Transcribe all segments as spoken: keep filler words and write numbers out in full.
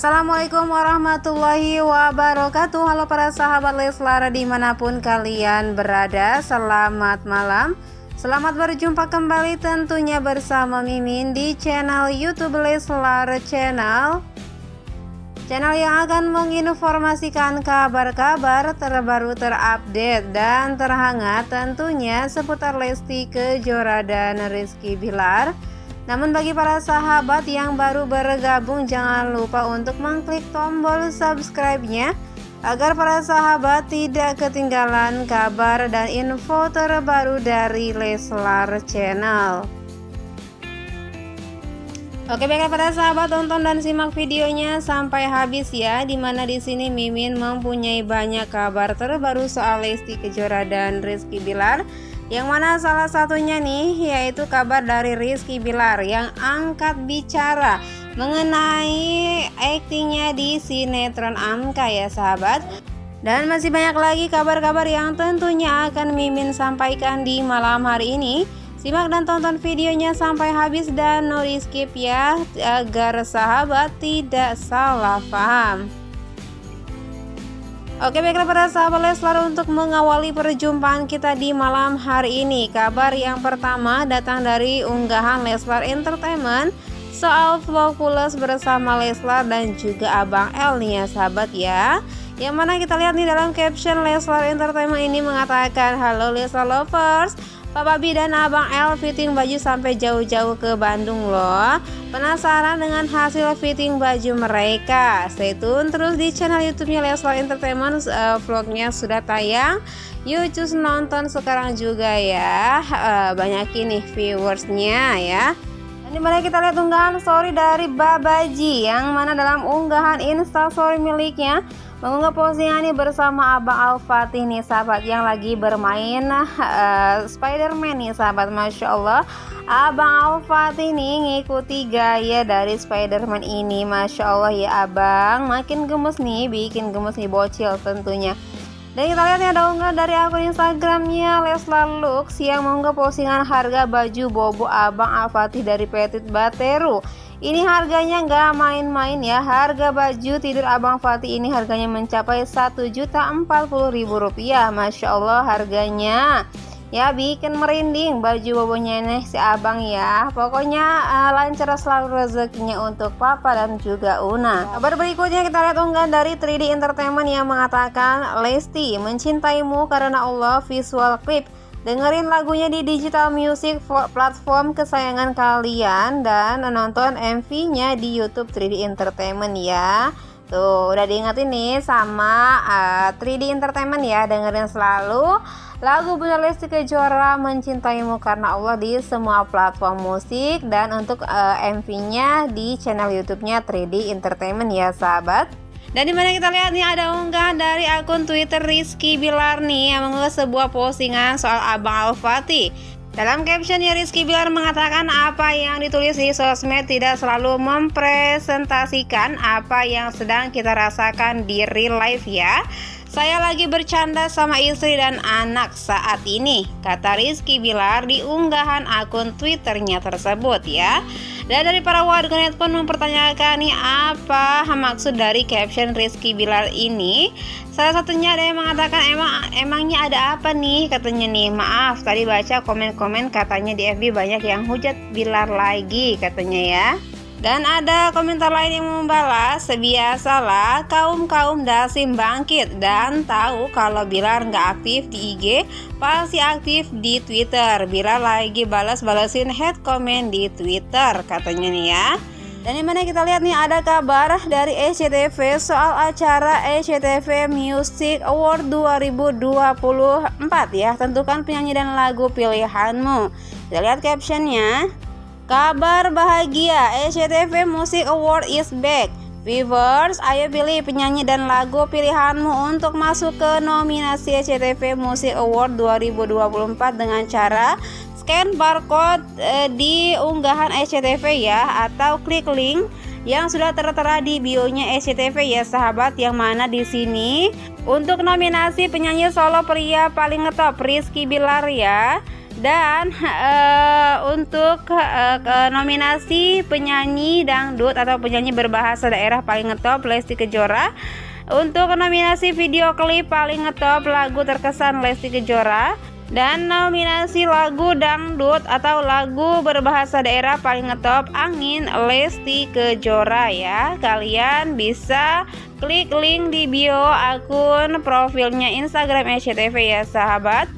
Assalamualaikum warahmatullahi wabarakatuh. Halo para sahabat Leslar dimanapun kalian berada, selamat malam. Selamat berjumpa kembali tentunya bersama Mimin di channel YouTube Leslar Channel, channel yang akan menginformasikan kabar-kabar terbaru, terupdate dan terhangat tentunya seputar Lesti Kejora dan Rizky Billar. Namun bagi para sahabat yang baru bergabung, jangan lupa untuk mengklik tombol subscribe-nya agar para sahabat tidak ketinggalan kabar dan info terbaru dari Leslar Channel. Oke, baiklah para sahabat, tonton dan simak videonya sampai habis ya, dimana di sini Mimin mempunyai banyak kabar terbaru soal Lesti Kejora dan Rizky Billar. Yang mana salah satunya nih yaitu kabar dari Rizky Billar yang angkat bicara mengenai aktingnya di sinetron Amka ya sahabat. Dan masih banyak lagi kabar-kabar yang tentunya akan Mimin sampaikan di malam hari ini. Simak dan tonton videonya sampai habis dan no di skip ya, agar sahabat tidak salah paham. Oke, baiklah para sahabat Leslar, untuk mengawali perjumpaan kita di malam hari ini, kabar yang pertama datang dari unggahan Leslar Entertainment soal vlog pulas bersama Leslar dan juga Abang El nih ya sahabat ya. Yang mana kita lihat nih dalam caption Leslar Entertainment ini mengatakan, "Halo Leslar lovers, Papa Bi dan Abang El fitting baju sampai jauh-jauh ke Bandung loh. Penasaran dengan hasil fitting baju mereka? Stay tune terus di channel YouTube-nya Leslar Entertainment. Uh, vlognya sudah tayang. You just nonton sekarang juga ya. Uh, banyakin nih viewersnya ya." Dan dimana kita lihat unggahan story dari Babaji, yang mana dalam unggahan Insta story miliknya mengunggah postingan ini bersama Abang Al Fatih nih sahabat, yang lagi bermain uh, Spider-Man nih sahabat. Masya Allah, Abang Al Fatih nih ngikuti gaya dari Spider-Man ini. Masya Allah ya Abang, makin gemes nih, bikin gemes nih bocil tentunya. Dan kita lihat ada unggahan dari akun Instagramnya Leslar Lux yang mengunggah postingan harga baju bobo Abang Al Fatih dari Petit Bateru. Ini harganya nggak main-main ya, harga baju tidur Abang Fatih ini harganya mencapai satu juta empat puluh ribu rupiah. Masya Allah harganya ya, bikin merinding baju bobonya nih si Abang ya. Pokoknya uh, lancar selalu rezekinya untuk Papa dan juga Una. Kabar berikutnya kita lihat unggahan dari tiga D Entertainment yang mengatakan, "Lesti mencintaimu karena Allah visual clip. Dengerin lagunya di digital music platform kesayangan kalian dan nonton M V-nya di YouTube tiga D Entertainment ya." Tuh, udah diingetin nih sama uh, tiga D Entertainment ya, dengerin selalu lagu Bunda Lesti Kejora "Mencintaimu Karena Allah" di semua platform musik dan untuk uh, M V-nya di channel YouTube-nya tiga D Entertainment ya sahabat. Dan dimana kita lihat nih ada unggahan dari akun Twitter Rizky Billar nih yang mengunggah sebuah postingan soal Abang Al Fatih. Dalam captionnya Rizky Billar mengatakan, "Apa yang ditulis di sosmed tidak selalu mempresentasikan apa yang sedang kita rasakan di real life ya. Saya lagi bercanda sama istri dan anak saat ini," kata Rizky Billar di unggahan akun Twitternya tersebut ya. Dan dari para warganet pun mempertanyakan nih apa maksud dari caption Rizky Billar ini. Salah satunya ada yang mengatakan, emang emangnya ada apa nih katanya nih. "Maaf tadi baca komen-komen katanya di F B banyak yang hujat Billar lagi," katanya ya. Dan ada komentar lain yang membalas, "Sebiasalah kaum-kaum dasim bangkit dan tahu kalau Billar nggak aktif di I G pasti aktif di Twitter. Billar lagi balas-balasin head comment di Twitter," katanya nih ya. Dan dimana kita lihat nih ada kabar dari S C T V soal acara S C T V Music Award dua ribu dua puluh empat ya, "Tentukan penyanyi dan lagu pilihanmu." Kita lihat captionnya, "Kabar bahagia, S C T V Music Award is back. Viewers, ayo pilih penyanyi dan lagu pilihanmu untuk masuk ke nominasi S C T V Music Award dua ribu dua puluh empat dengan cara scan barcode eh, di unggahan S C T V ya, atau klik link yang sudah tertera di bio-nya S C T V ya sahabat." Yang mana di sini untuk nominasi penyanyi solo pria paling ngetop Rizky Billar ya. Dan uh, untuk uh, nominasi penyanyi dangdut atau penyanyi berbahasa daerah paling ngetop Lesti Kejora. Untuk nominasi video klip paling ngetop lagu terkesan Lesti Kejora, dan nominasi lagu dangdut atau lagu berbahasa daerah paling ngetop Angin Lesti Kejora ya. Kalian bisa klik link di bio akun profilnya Instagram S C T V ya sahabat.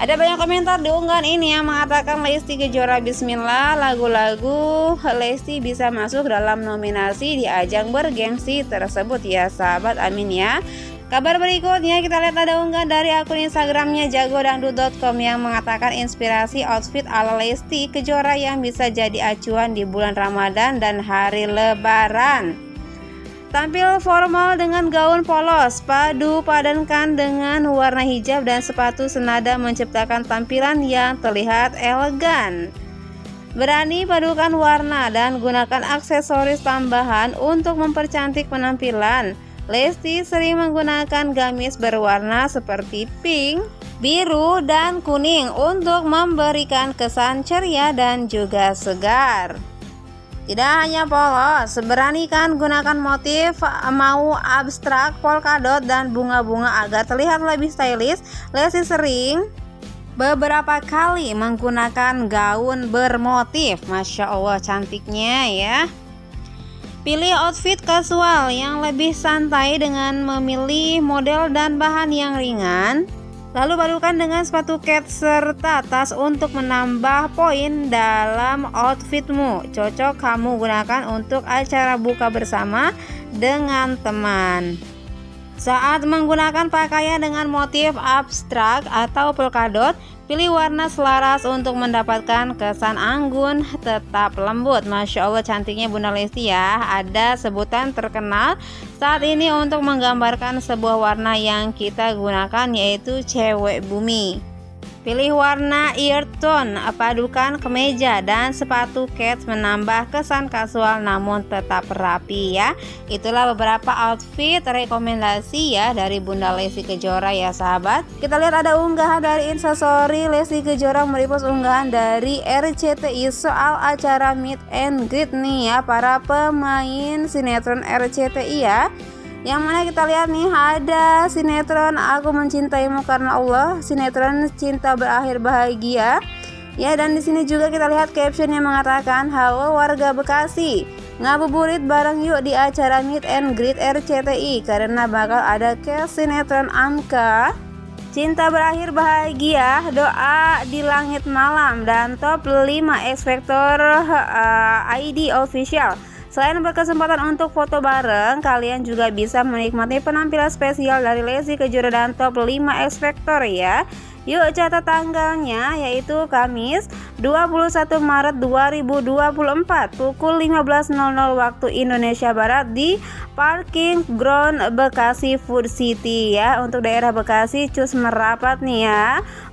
Ada banyak komentar di unggahan ini yang mengatakan Lesti Kejora bismillah, lagu-lagu Lesti bisa masuk dalam nominasi di ajang bergengsi tersebut ya sahabat, amin ya. Kabar berikutnya kita lihat ada unggahan dari akun Instagramnya jagodangdu titik com yang mengatakan inspirasi outfit ala Lesti Kejora yang bisa jadi acuan di bulan Ramadan dan hari Lebaran. Tampil formal dengan gaun polos, padu padankan dengan warna hijab dan sepatu senada menciptakan tampilan yang terlihat elegan. Berani padukan warna dan gunakan aksesoris tambahan untuk mempercantik penampilan. Lesti sering menggunakan gamis berwarna seperti pink, biru, dan kuning untuk memberikan kesan ceria dan juga segar. Tidak hanya polos, beranikan gunakan motif mau abstrak, polkadot, dan bunga-bunga agar terlihat lebih stylish. Lesti sering beberapa kali menggunakan gaun bermotif. Masya Allah cantiknya ya. Pilih outfit casual yang lebih santai dengan memilih model dan bahan yang ringan. Lalu padukan dengan sepatu cat serta tas untuk menambah poin dalam outfitmu. Cocok kamu gunakan untuk acara buka bersama dengan teman. Saat menggunakan pakaian dengan motif abstrak atau polkadot, pilih warna selaras untuk mendapatkan kesan anggun tetap lembut. Masya Allah cantiknya Bunda Lesti ya. Ada sebutan terkenal saat ini untuk menggambarkan sebuah warna yang kita gunakan yaitu cewek bumi. Pilih warna earth tone, padukan kemeja dan sepatu cat menambah kesan kasual namun tetap rapi ya. Itulah beberapa outfit rekomendasi ya dari Bunda Lesti Kejora ya sahabat. Kita lihat ada unggahan dari Instastory Lesti Kejora merepost unggahan dari R C T I soal acara meet and greet nih ya para pemain sinetron R C T I ya. Yang mana kita lihat nih ada sinetron Aku Mencintaimu Karena Allah, sinetron Cinta Berakhir Bahagia. Ya, dan di sini juga kita lihat caption yang mengatakan halo warga Bekasi, ngabuburit bareng yuk di acara meet and greet R C T I karena bakal ada ke sinetron Amka, Cinta Berakhir Bahagia, Doa di Langit Malam, dan top lima X Factor uh, I D official. Selain berkesempatan untuk foto bareng, kalian juga bisa menikmati penampilan spesial dari Lesti Kejora dan top lima X Factor ya. Yuk catat tanggalnya yaitu Kamis dua puluh satu Maret dua ribu dua puluh empat pukul lima belas nol nol waktu Indonesia Barat di parking ground Bekasi Food City ya. Untuk daerah Bekasi cus merapat nih ya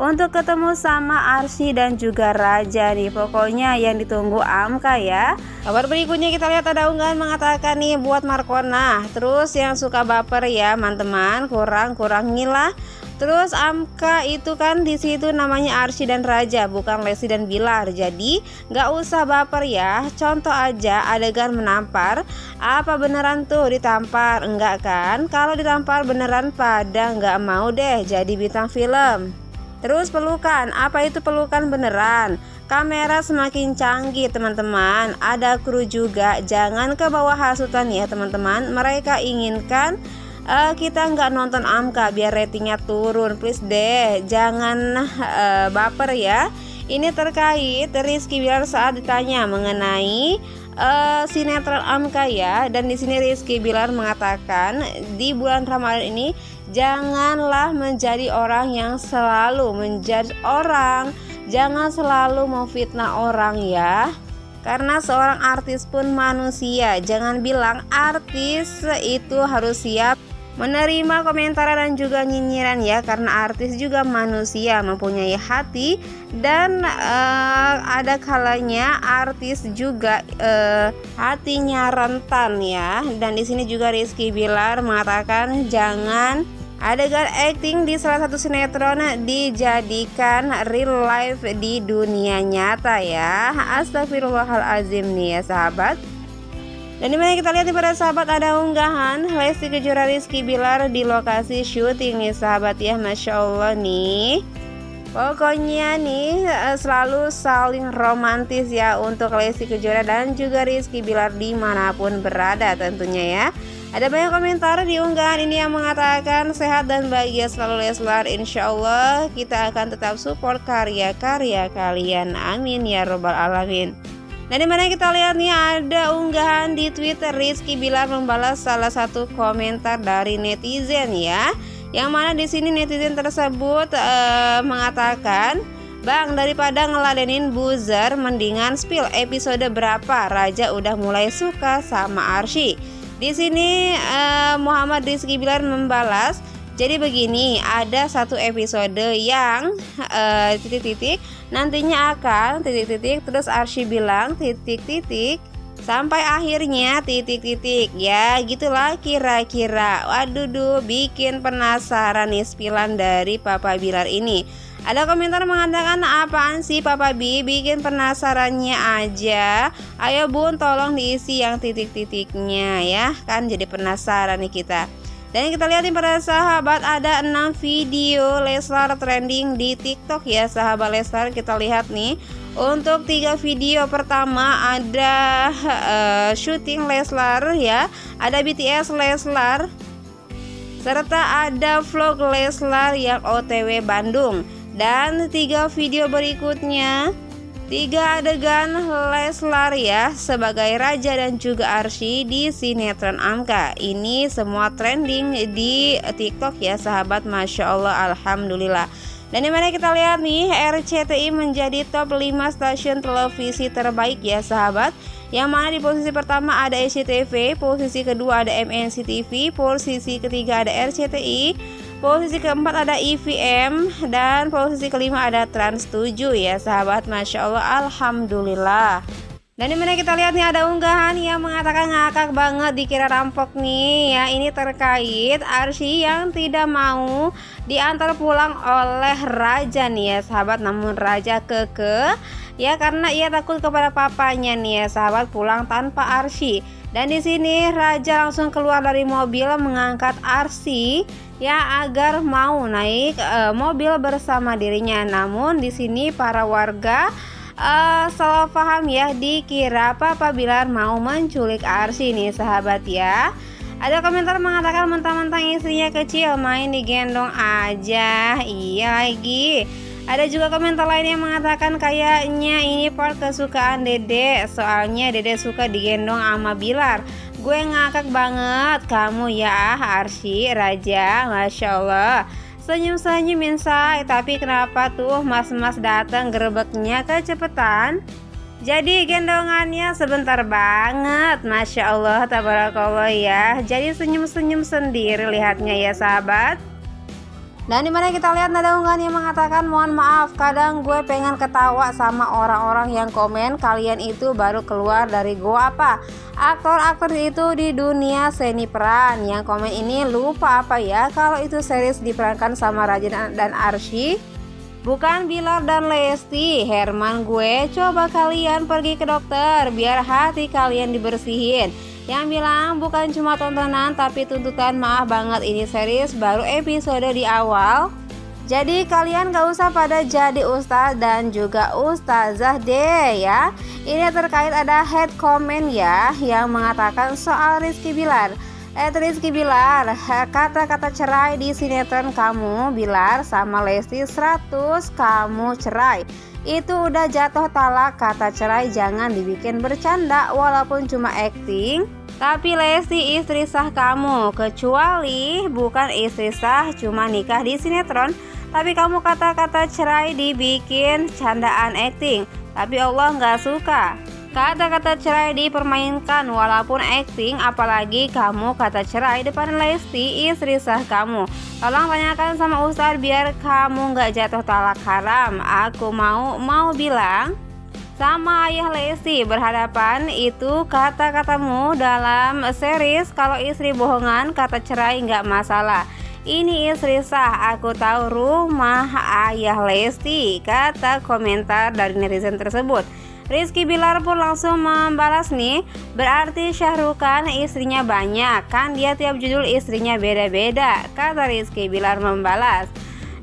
untuk ketemu sama Arsy dan juga Raja nih. Pokoknya yang ditunggu Amka ya. Kabar berikutnya kita lihat ada unggahan mengatakan nih buat Markona, terus yang suka baper ya teman-teman, kurang-kurangilah. Terus Amka itu kan di situ namanya Arsy dan Raja, bukan Lesti dan Billar. Jadi nggak usah baper ya. Contoh aja adegan menampar, apa beneran tuh ditampar? Enggak kan? Kalau ditampar beneran pada nggak mau deh jadi bintang film. Terus pelukan, apa itu pelukan beneran? Kamera semakin canggih teman-teman. Ada kru juga, jangan ke bawah hasutan ya teman-teman. Mereka inginkan Uh, kita nggak nonton Amka biar ratingnya turun, please deh, jangan uh, baper ya. Ini terkait Rizky Billar saat ditanya mengenai uh, sinetron Amka ya, dan di sini Rizky Billar mengatakan di bulan Ramadan ini janganlah menjadi orang yang selalu menjudge orang, jangan selalu memfitnah orang ya. Karena seorang artis pun manusia, jangan bilang artis itu harus siap menerima komentar dan juga nyinyiran ya, karena artis juga manusia mempunyai hati dan uh, ada kalanya artis juga uh, hatinya rentan ya. Dan di sini juga Rizky Billar mengatakan jangan Adegan akting di salah satu sinetron dijadikan real life di dunia nyata ya. Astagfirullahalazim nih ya sahabat. Dan dimana kita lihat nih para sahabat, ada unggahan Lesti Kejora Rizky Billar di lokasi syuting nih sahabat ya. Masya Allah nih. Pokoknya nih selalu saling romantis ya untuk Lesti Kejora dan juga Rizky Billar dimanapun berada tentunya ya. Ada banyak komentar di unggahan ini yang mengatakan sehat dan bahagia selalu Leslar. Insya Allah kita akan tetap support karya-karya kalian, amin ya robbal alamin. Nah dimana kita lihat nih ada unggahan di Twitter Rizky Billar membalas salah satu komentar dari netizen ya, yang mana di sini netizen tersebut uh, mengatakan, "Bang, daripada ngeladenin buzzer mendingan spill episode berapa Raja udah mulai suka sama Arsy." Di sini uh, Muhammad Rizky Billar membalas, "Jadi begini, ada satu episode yang titik-titik uh, nantinya akan titik-titik terus Arsy bilang titik-titik sampai akhirnya titik-titik ya, gitulah kira-kira." Waduh duh, bikin penasaran nih spilan dari Papa Billar ini. Ada komentar mengatakan, "Apaan sih Papa Bi, bikin penasarannya aja. Ayo bun, tolong diisi yang titik-titiknya ya, kan jadi penasaran nih kita." Dan kita lihat nih para sahabat, ada enam video Leslar trending di TikTok ya sahabat Leslar. Kita lihat nih, untuk tiga video pertama ada uh, syuting Leslar ya, ada B T S Leslar, serta ada vlog Leslar yang O T W Bandung. Dan tiga video berikutnya, tiga adegan Leslar ya sebagai Raja dan juga Arsy di sinetron Amka. Ini semua trending di TikTok ya sahabat, masya Allah, alhamdulillah. Dan dimana kita lihat nih R C T I menjadi top lima stasiun televisi terbaik ya sahabat, yang mana di posisi pertama ada S C T V, posisi kedua ada M N C T V, posisi ketiga ada R C T I, posisi keempat ada E V M, dan posisi kelima ada Trans tujuh ya sahabat, masya Allah, alhamdulillah. Dan dimana kita lihat nih ada unggahan yang mengatakan, "Ngakak banget dikira rampok nih ya." Ini terkait Arsy yang tidak mau diantar pulang oleh Raja nih ya sahabat, namun Raja keke ya karena ia takut kepada papanya nih ya sahabat pulang tanpa Arsy. Dan di sini Raja langsung keluar dari mobil mengangkat Arsy ya agar mau naik e, mobil bersama dirinya. Namun di sini para warga Uh, salah paham ya, dikira Papa Billar mau menculik Arsy nih sahabat ya. Ada komentar mengatakan, "Mentang-mentang istrinya kecil main digendong aja." Iya lagi. Ada juga komentar lain yang mengatakan, "Kayaknya ini part kesukaan Dede, soalnya Dede suka digendong sama Billar. Gue ngakak banget kamu ya Arsy, Raja, masya Allah. Senyum-senyum insai, tapi kenapa tuh mas-mas datang gerebeknya kecepetan? Jadi gendongannya sebentar banget, masya Allah, tabarakallah ya. Jadi senyum-senyum sendiri lihatnya ya sahabat." Dan dimana kita lihat ada unggahan yang mengatakan, "Mohon maaf, kadang gue pengen ketawa sama orang-orang yang komen kalian itu baru keluar dari gua apa. Aktor-aktor itu di dunia seni peran, yang komen ini lupa apa ya kalau itu series diperankan sama Raja dan Arsy, bukan Billar dan Lesti. Herman gue, coba kalian pergi ke dokter biar hati kalian dibersihin. Yang bilang bukan cuma tontonan tapi tuntutan, maaf banget ini series baru episode di awal. Jadi kalian gak usah pada jadi ustadz dan juga ustazah deh ya." Ini terkait ada head comment ya yang mengatakan soal Rizky Billar. Eh Rizky Billar, kata-kata cerai di sinetron kamu Billar sama Lesti seratus kamu cerai. Itu udah jatuh talak, kata cerai jangan dibikin bercanda walaupun cuma acting. Tapi Lesti istri sah kamu, kecuali bukan istri sah cuma nikah di sinetron, tapi kamu kata-kata cerai dibikin candaan acting. Tapi Allah nggak suka kata-kata cerai dipermainkan walaupun acting, apalagi kamu kata cerai depan Lesti istri sah kamu. Tolong tanyakan sama Ustadz biar kamu nggak jatuh talak haram. Aku mau mau bilang sama ayah Lesti berhadapan, itu kata-katamu dalam series kalau istri bohongan kata cerai nggak masalah. Ini istri sah, aku tahu rumah ayah Lesti, kata komentar dari netizen tersebut. Rizky Billar pun langsung membalas nih, berarti Syahrukan istrinya banyak, kan dia tiap judul istrinya beda-beda, kata Rizky Billar membalas.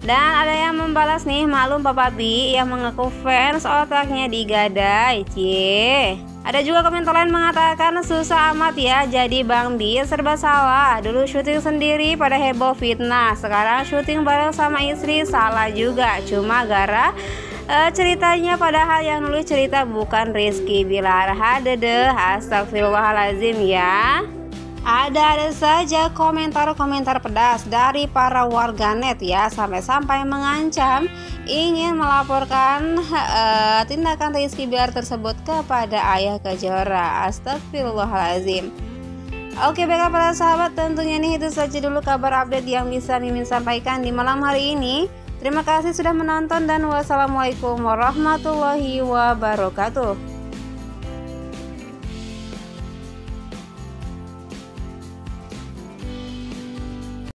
Dan ada yang membalas nih, maklum Papa B yang mengaku fans otaknya digadai, cie. Ada juga komentar lain mengatakan, susah amat ya jadi Bang B, serba salah. Dulu syuting sendiri pada heboh fitnah, sekarang syuting bareng sama istri salah juga. Cuma gara uh, ceritanya, padahal yang nulis cerita bukan Rizky Billar. Hadedeh, astagfirullahalazim ya. Ada-ada saja komentar-komentar pedas dari para warganet ya, sampai-sampai mengancam ingin melaporkan uh, tindakan Rizky Billar tersebut kepada ayah Kejora. Astagfirullahalazim. Oke baiklah para sahabat, tentunya nih itu saja dulu kabar update yang bisa Mimin sampaikan di malam hari ini. Terima kasih sudah menonton dan wassalamualaikum warahmatullahi wabarakatuh.